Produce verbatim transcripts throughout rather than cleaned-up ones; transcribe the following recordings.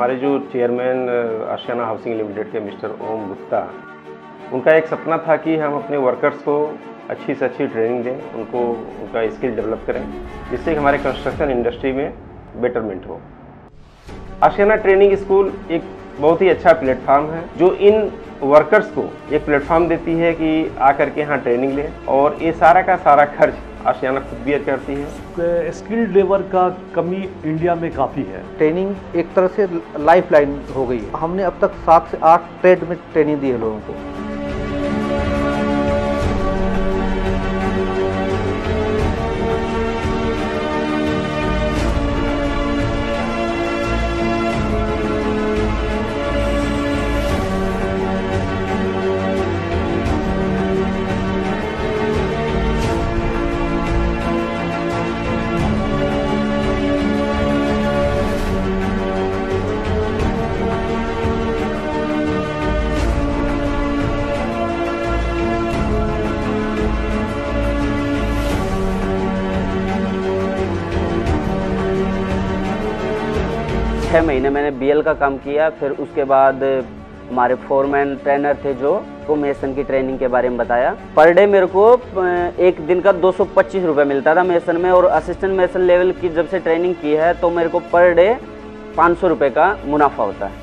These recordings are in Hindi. हमारे जो चेयरमैन आशियाना हाउसिंग लिमिटेड के मिस्टर ओम गुप्ता, उनका एक सपना था कि हम अपने वर्कर्स को अच्छी से अच्छी ट्रेनिंग दें, उनको उनका स्किल डेवलप करें, जिससे कि हमारे कंस्ट्रक्शन इंडस्ट्री में बेटरमेंट हो। आशियाना ट्रेनिंग स्कूल एक बहुत ही अच्छा प्लेटफार्म है जो इन वर्कर्स को एक प्लेटफार्म देती है कि आकर के यहाँ ट्रेनिंग लें, और ये सारा का सारा खर्च आशियाना खुद बियर करती है। स्किल्ड लेबर का कमी इंडिया में काफ़ी है। ट्रेनिंग एक तरह से लाइफ लाइन हो गई है। हमने अब तक सात से आठ ट्रेड में ट्रेनिंग दी है लोगों को। छः महीने मैंने बीएल का काम किया, फिर उसके बाद हमारे फोरमैन ट्रेनर थे जो को मेसन की ट्रेनिंग के बारे में बताया। पर डे मेरे को एक दिन का दो सौ पच्चीस रुपये मिलता था मेसन में, और असिस्टेंट मेसन लेवल की जब से ट्रेनिंग की है तो मेरे को पर डे पाँच सौ रुपये का मुनाफा होता है,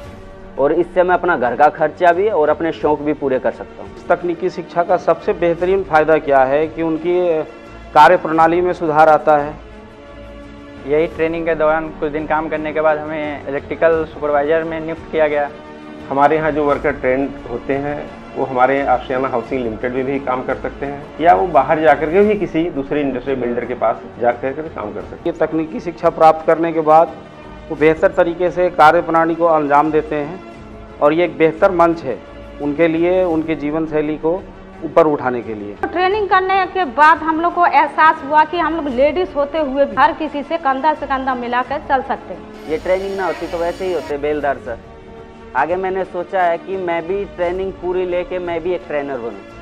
और इससे मैं अपना घर का खर्चा भी और अपने शौक़ भी पूरे कर सकता हूँ। तकनीकी शिक्षा का सबसे बेहतरीन फ़ायदा क्या है कि उनकी कार्य प्रणाली में सुधार आता है। यही ट्रेनिंग के दौरान कुछ दिन काम करने के बाद हमें इलेक्ट्रिकल सुपरवाइजर में नियुक्त किया गया। हमारे यहाँ जो वर्कर ट्रेंड होते हैं वो हमारे आशियाना हाउसिंग लिमिटेड में भी काम कर सकते हैं, या वो बाहर जाकर के भी किसी दूसरे इंडस्ट्री बिल्डर के पास जाकर के काम कर सकते हैं। तकनीकी शिक्षा प्राप्त करने के बाद वो बेहतर तरीके से कार्य प्रणाली को अंजाम देते हैं, और ये एक बेहतर मंच है उनके लिए, उनके जीवन शैली को ऊपर उठाने के लिए। ट्रेनिंग करने के बाद हम लोग को एहसास हुआ कि हम लोग लेडीज होते हुए हर किसी से कंधा से कंधा मिलाकर चल सकते हैं। ये ट्रेनिंग ना होती तो वैसे ही होते बेलदार सर। आगे मैंने सोचा है कि मैं भी ट्रेनिंग पूरी लेके मैं भी एक ट्रेनर बनूं।